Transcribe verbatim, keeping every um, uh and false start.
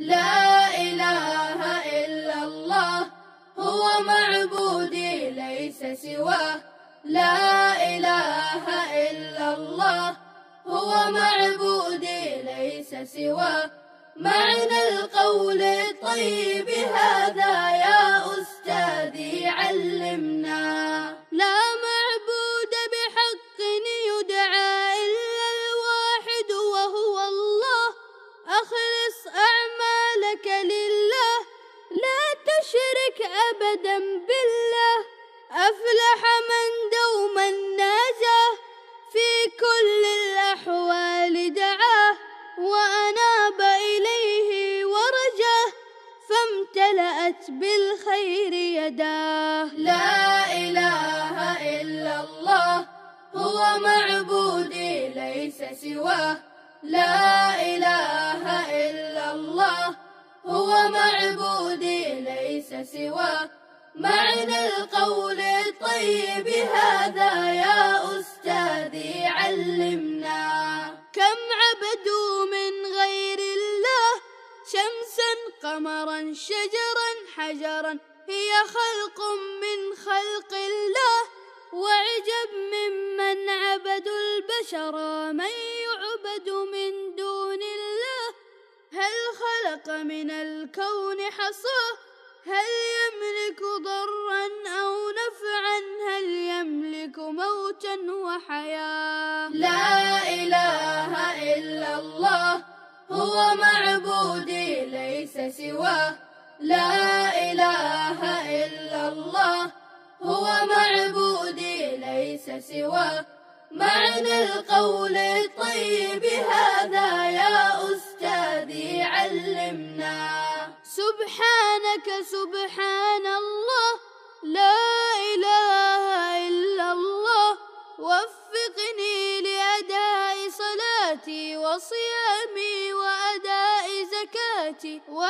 لا إله إلا الله هو معبودي ليس سواه. لا إله إلا الله هو معبودي ليس سواه. معنى القول الطيب هذا يا أستاذي علمنا. لا معبود بحق يدعى إلا الواحد وهو الله. أخلص أعمالك لله لا تشرك أبدا بالله. أفلح من دوما ناجاه في كل الأحوال دعاه وأناب إليه ورجاه فامتلأت بالخير يداه. لا إله إلا الله هو معبودي ليس سواه. لا إله إلا الله هو معبودي ليس سواه. معنى القول الطيب هذا يا أستاذي علمنا. كم عبدوا من غير الله شمسا قمرا شجرا حجرا هي خلق من خلق الله. وعجب ممن عبدوا البشر من يعبد من دون الله. هل خلق من الكون حصاه؟ هل يملك ضرا أو نفعا؟ هل يملك موتا وحياة؟ لا إله إلا الله هو معبودي ليس سواه. لا إله إلا الله هو معبودي ليس سواه. معنى القول الطيب هذا يا أستاذي علمنا. سبحانك سبحان الله لا إله إلا الله. وفقني لأداء صلاتي وصيامي وأداء زكاتي و